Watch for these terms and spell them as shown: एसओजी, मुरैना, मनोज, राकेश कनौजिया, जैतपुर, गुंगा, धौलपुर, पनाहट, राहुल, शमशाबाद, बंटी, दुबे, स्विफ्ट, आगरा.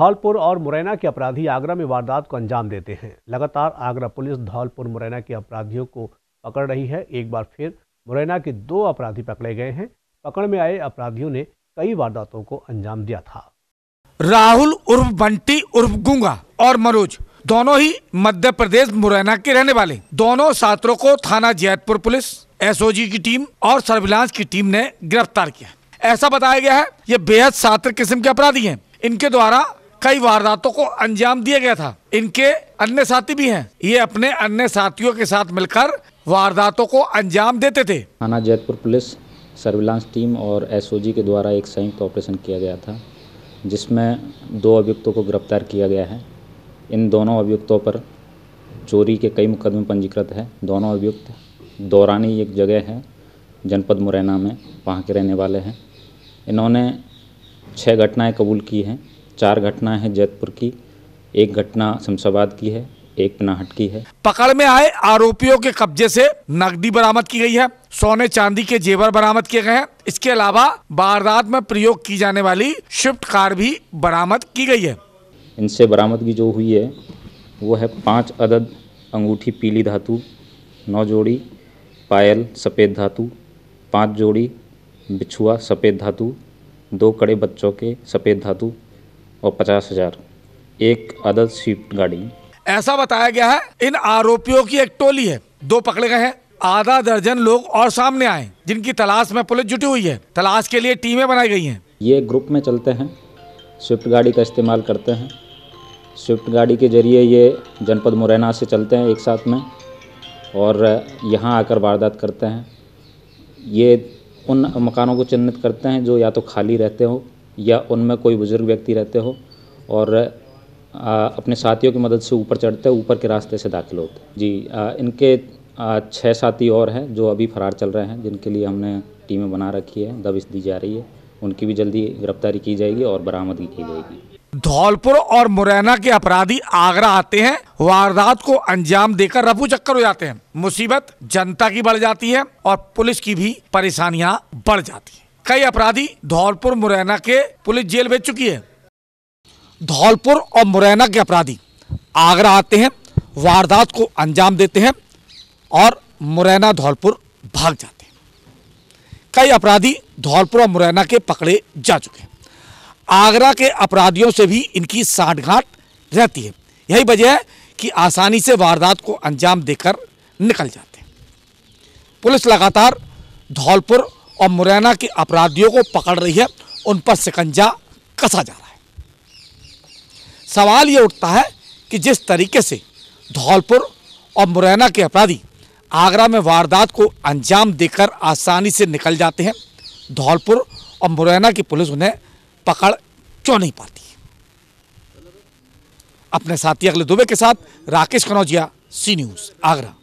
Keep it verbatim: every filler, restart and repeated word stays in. धौलपुर और मुरैना के अपराधी आगरा में वारदात को अंजाम देते हैं। लगातार आगरा पुलिस धौलपुर मुरैना के अपराधियों को पकड़ रही है। एक बार फिर मुरैना के दो अपराधी पकड़े गए हैं। पकड़ में आए अपराधियों ने कई वारदातों को अंजाम दिया था। राहुल उर्फ बंटी उर्फ गुंगा और मनोज दोनों ही मध्य प्रदेश मुरैना के रहने वाले। दोनों छात्रों को थाना जैतपुर पुलिस, एसओजी की टीम और सर्विलांस की टीम ने गिरफ्तार किया। ऐसा बताया गया है ये बेहद सात्र किस्म के अपराधी हैं। इनके द्वारा कई वारदातों को अंजाम दिया गया था। इनके अन्य साथी भी हैं। ये अपने अन्य साथियों के साथ मिलकर वारदातों को अंजाम देते थे। थाना जैतपुर पुलिस, सर्विलांस टीम और एसओजी के द्वारा एक संयुक्त ऑपरेशन किया गया था, जिसमें दो अभियुक्तों को गिरफ्तार किया गया है। इन दोनों अभियुक्तों पर चोरी के कई मुकदमे पंजीकृत है। दोनों अभियुक्त दौरानी एक जगह है जनपद मुरैना में, वहाँ के रहने वाले हैं। इन्होंने छः घटनाएं कबूल की हैं। चार घटनाएं हैं जैतपुर की, एक घटना शमशाबाद की है, एक पनाहट की है। पकड़ में आए आरोपियों के कब्जे से नकदी बरामद की गई है, सोने चांदी के जेवर बरामद किए गए हैं। इसके अलावा वारदात में प्रयोग की जाने वाली स्विफ्ट कार भी बरामद की गई है। इनसे बरामदगी जो हुई है वो है पाँच अदद अंगूठी पीली धातु, नौ जोड़ी पायल सफ़ेद धातु, पाँच जोड़ी बिछुआ सफ़ेद धातु, दो कड़े बच्चों के सफ़ेद धातु और पचास हजार एक अदद स्विफ्ट गाड़ी। ऐसा बताया गया है इन आरोपियों की एक टोली है। दो पकड़े गए हैं, आधा दर्जन लोग और सामने आए, जिनकी तलाश में पुलिस जुटी हुई है। तलाश के लिए टीमें बनाई गई हैं। ये ग्रुप में चलते हैं, स्विफ्ट गाड़ी का इस्तेमाल करते हैं। स्विफ्ट गाड़ी के जरिए ये जनपद मुरैना से चलते हैं एक साथ में और यहाँ आकर वारदात करते हैं। ये उन मकानों को चिन्हित करते हैं जो या तो खाली रहते हो या उनमें कोई बुजुर्ग व्यक्ति रहते हो और आ, अपने साथियों की मदद से ऊपर चढ़ते हैं, ऊपर के रास्ते से दाखिल होते हैं। जी आ, इनके छः साथी और हैं जो अभी फरार चल रहे हैं, जिनके लिए हमने टीमें बना रखी है, दबिश दी जा रही है। उनकी भी जल्दी गिरफ्तारी की जाएगी और बरामदगी की जाएगी। धौलपुर और मुरैना के अपराधी आगरा आते हैं, वारदात को अंजाम देकर रफू चक्कर हो जाते हैं। मुसीबत जनता की बढ़ जाती है और पुलिस की भी परेशानियां बढ़ जाती है। कई अपराधी धौलपुर मुरैना के पुलिस जेल भेज चुकी है। धौलपुर और मुरैना के अपराधी आगरा आते हैं, वारदात को अंजाम देते हैं और मुरैना धौलपुर भाग जाते हैं। कई अपराधी धौलपुर और मुरैना के पकड़े जा चुके हैं। आगरा के अपराधियों से भी इनकी साठगांठ रहती है। यही वजह है कि आसानी से वारदात को अंजाम देकर निकल जाते हैं। पुलिस लगातार धौलपुर और मुरैना के अपराधियों को पकड़ रही है, उन पर शिकंजा कसा जा रहा है। सवाल ये उठता है कि जिस तरीके से धौलपुर और मुरैना के अपराधी आगरा में वारदात को अंजाम देकर आसानी से निकल जाते हैं, धौलपुर और मुरैना की पुलिस उन्हें पकड़ क्यों नहीं पाती? अपने साथी अगले दुबे के साथ राकेश कनौजिया, सी न्यूज़ आगरा।